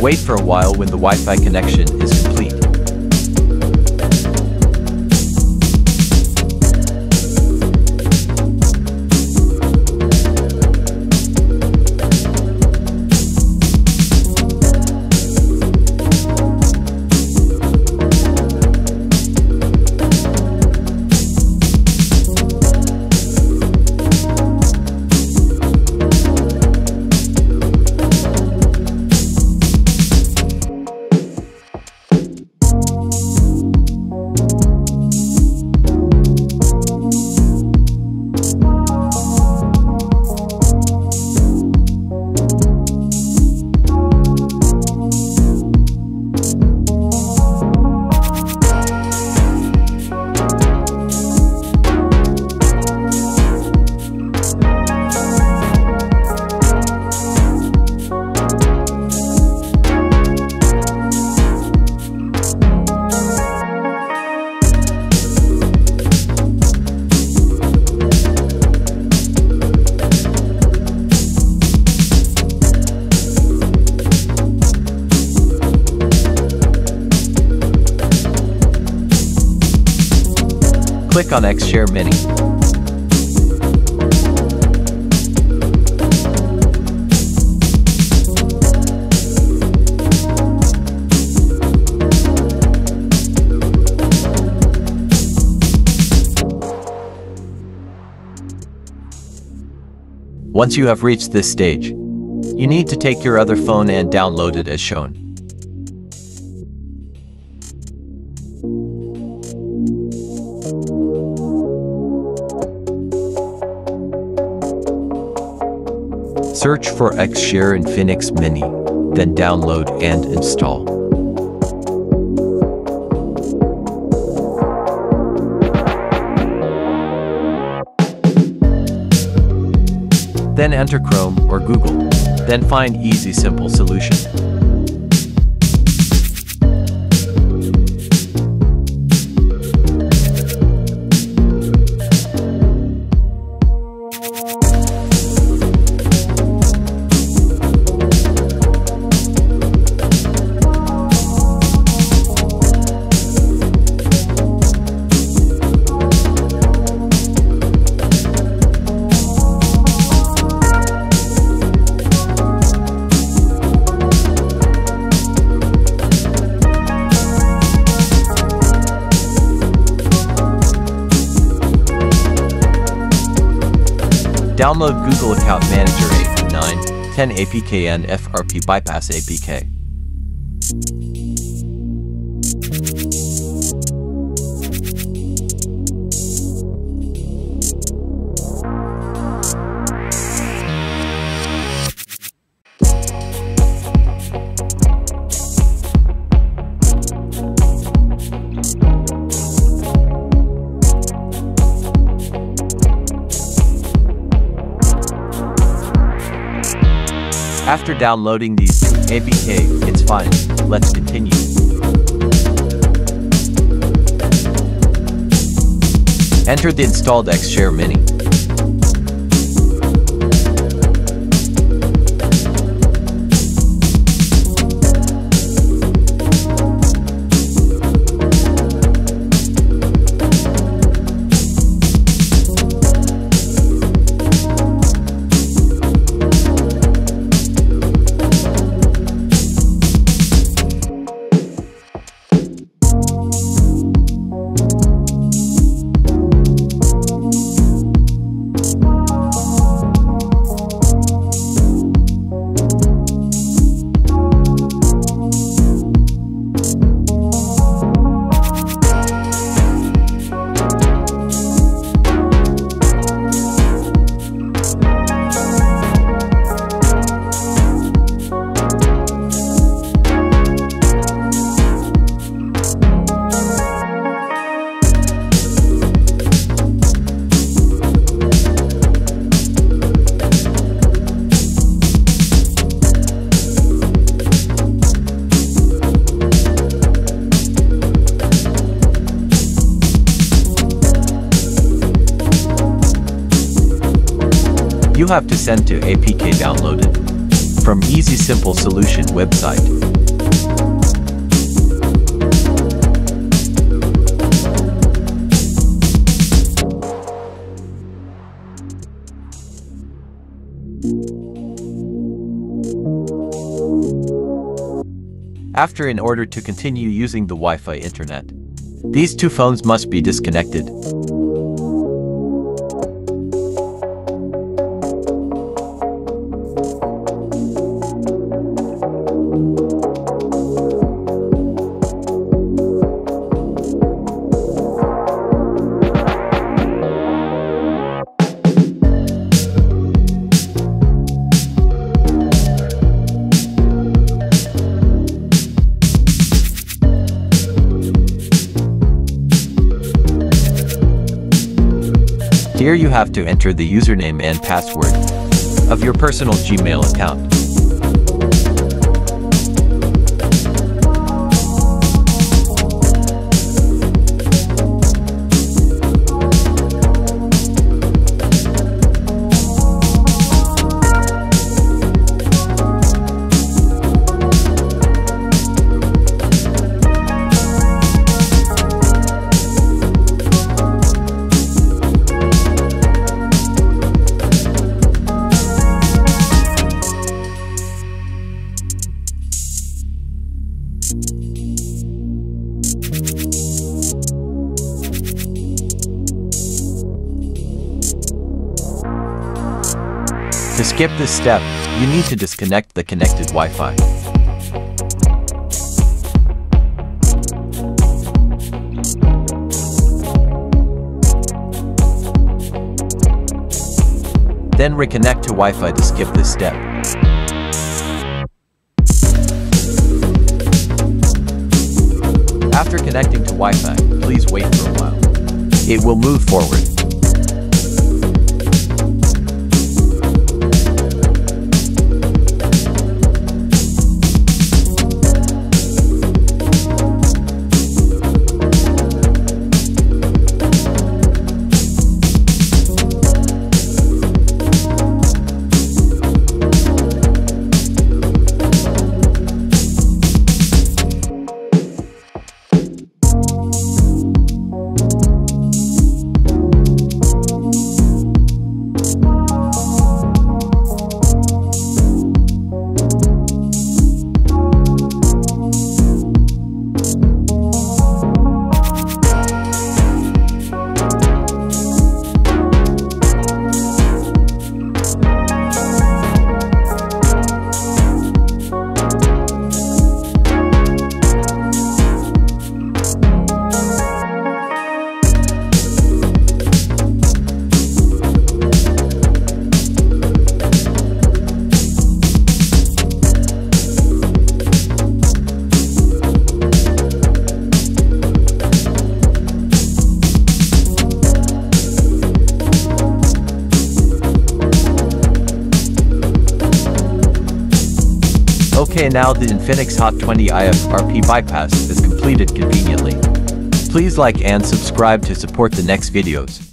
Wait for a while when the Wi-Fi connection is complete. Click on XShare Mini. Once you have reached this stage, you need to take your other phone and download it as shown. Search for XShare Infinix Mini, then download and install. Then enter Chrome or Google, then find Easy Simple Solution. Download Google Account Manager 8, 9, 10 APK and FRP Bypass APK. After downloading these APK, it's fine. Let's continue. Enter the installed XShare Mini. you have to send to APK downloaded from Easy Simple Solution website. After, in order to continue using the Wi-Fi internet, these two phones must be disconnected. Here you have to enter the username and password of your personal Gmail account. To skip this step, you need to disconnect the connected Wi-Fi. Then reconnect to Wi-Fi to skip this step. After connecting to Wi-Fi, please wait for a while. It will move forward. Okay, now the Infinix Hot 20 FRP bypass is completed conveniently. Please like and subscribe to support the next videos.